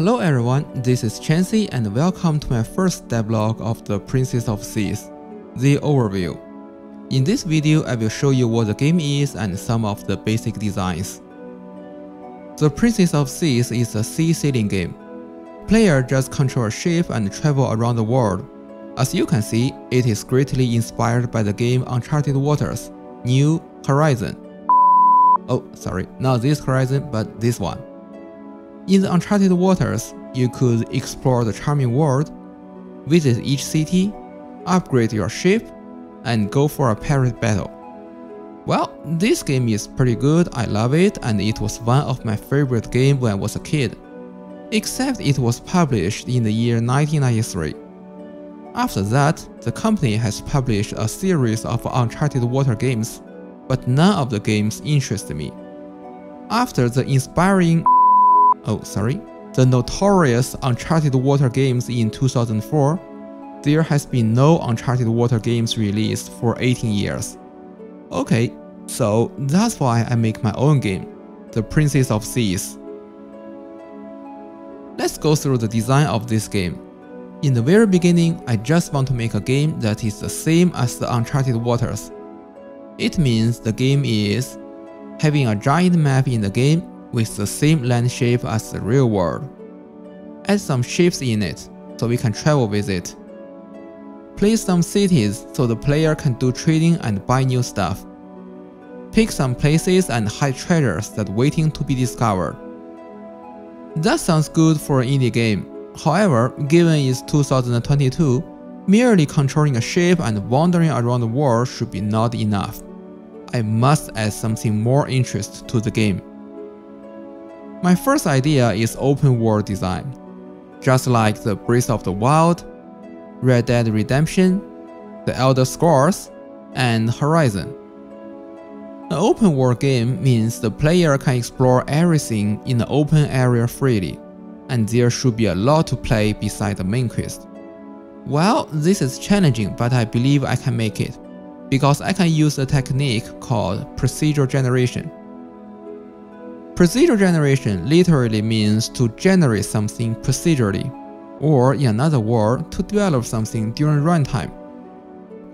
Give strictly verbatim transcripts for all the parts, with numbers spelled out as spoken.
Hello everyone, this is Chensey and welcome to my first devlog of The Princess of Seas, The Overview. In this video, I will show you what the game is and some of the basic designs. The Princess of Seas is a sea sailing game. Player just control a ship and travel around the world. As you can see, it is greatly inspired by the game Uncharted Waters, New Horizon. Oh, sorry, not this Horizon, but this one. In the Uncharted Waters, you could explore the charming world, visit each city, upgrade your ship, and go for a pirate battle. Well, this game is pretty good, I love it, and it was one of my favorite games when I was a kid. Except it was published in the year nineteen ninety-three. After that, the company has published a series of Uncharted Water games, but none of the games interest me. After the inspiring Oh, sorry. The notorious Uncharted Water games in two thousand four, there has been no Uncharted Water games released for eighteen years. Okay, so that's why I make my own game, The Princess of Seas. Let's go through the design of this game. In the very beginning, I just want to make a game that is the same as the Uncharted Waters. It means the game is having a giant map in the game with the same land shape as the real world. Add some ships in it, so we can travel with it. Place some cities so the player can do trading and buy new stuff. Pick some places and hide treasures that are waiting to be discovered. That sounds good for an indie game. However, given it's two thousand twenty-two, merely controlling a ship and wandering around the world should be not enough. I must add something more interest to the game. My first idea is open world design. Just like the Breath of the Wild, Red Dead Redemption, The Elder Scrolls, and Horizon. An open world game means the player can explore everything in the open area freely, and there should be a lot to play beside the main quest. Well, this is challenging, but I believe I can make it, because I can use a technique called procedural generation. Procedural generation literally means to generate something procedurally, or in another word, to develop something during runtime.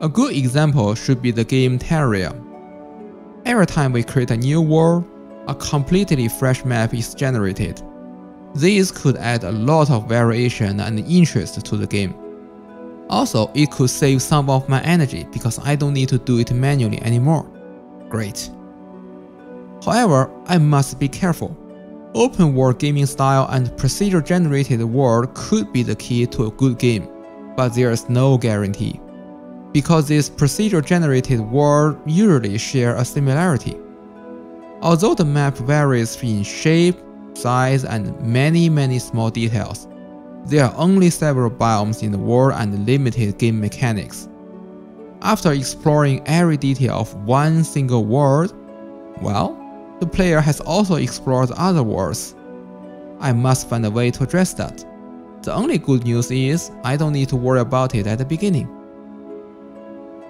A good example should be the game Terraria. Every time we create a new world, a completely fresh map is generated. This could add a lot of variation and interest to the game. Also, it could save some of my energy because I don't need to do it manually anymore. Great. However, I must be careful. Open world gaming style and procedural generated world could be the key to a good game, but there is no guarantee, because this procedural generated world usually share a similarity. Although the map varies in shape, size, and many many small details, there are only several biomes in the world and limited game mechanics. After exploring every detail of one single world, well, the player has also explored other worlds. I must find a way to address that. The only good news is I don't need to worry about it at the beginning.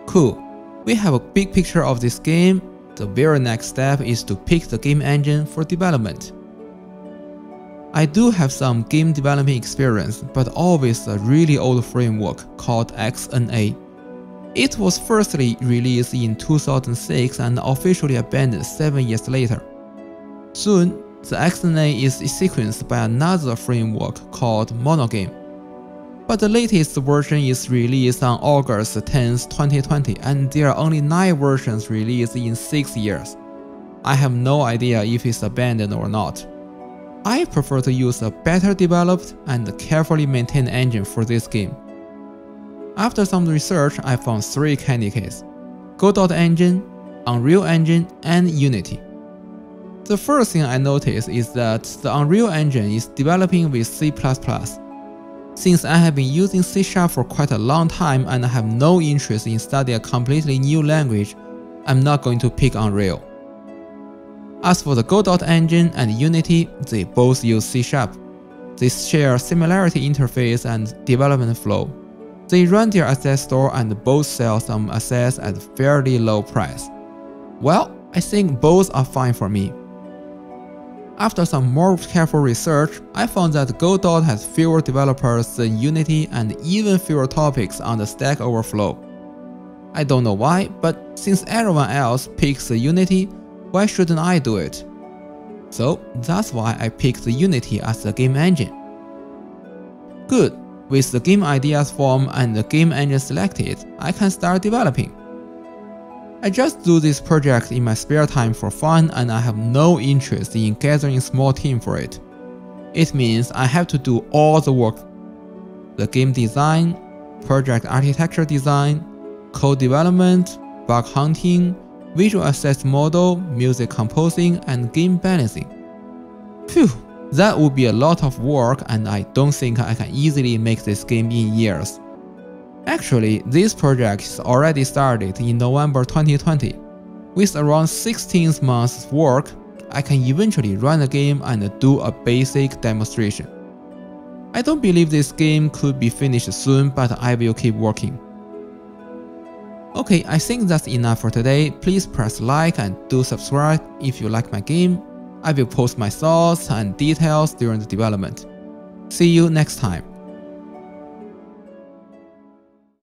Cool, we have a big picture of this game. The very next step is to pick the game engine for development. I do have some game development experience, but always a really old framework called X N A. It was firstly released in two thousand six and officially abandoned seven years later. Soon, the X N A is sequenced by another framework called MonoGame. But the latest version is released on August tenth, twenty twenty, and there are only nine versions released in six years. I have no idea if it's abandoned or not. I prefer to use a better developed and carefully maintained engine for this game. After some research, I found three candidates: Godot Engine, Unreal Engine, and Unity. The first thing I noticed is that the Unreal Engine is developing with C plus plus. Since I have been using C Sharp for quite a long time and I have no interest in studying a completely new language, I'm not going to pick Unreal. As for the Godot Engine and Unity, they both use C Sharp. They share similarity interface and development flow. They run their asset store and both sell some assets at a fairly low price. Well, I think both are fine for me. After some more careful research, I found that Godot has fewer developers than Unity and even fewer topics on the Stack Overflow. I don't know why, but since everyone else picks the Unity, why shouldn't I do it? So that's why I picked the Unity as the game engine. Good, with the game ideas form and the game engine selected, I can start developing. I just do this project in my spare time for fun, and I have no interest in gathering a small team for it. It means I have to do all the work: the game design, project architecture design, code development, bug hunting, visual assets model, music composing, and game balancing. Phew, that would be a lot of work, and I don't think I can easily make this game in years. Actually, this project is already started in November twenty twenty. With around sixteen months work, I can eventually run the game and do a basic demonstration. I don't believe this game could be finished soon, but I will keep working. Okay, I think that's enough for today. Please press like and do subscribe if you like my game. I will post my thoughts and details during the development. See you next time.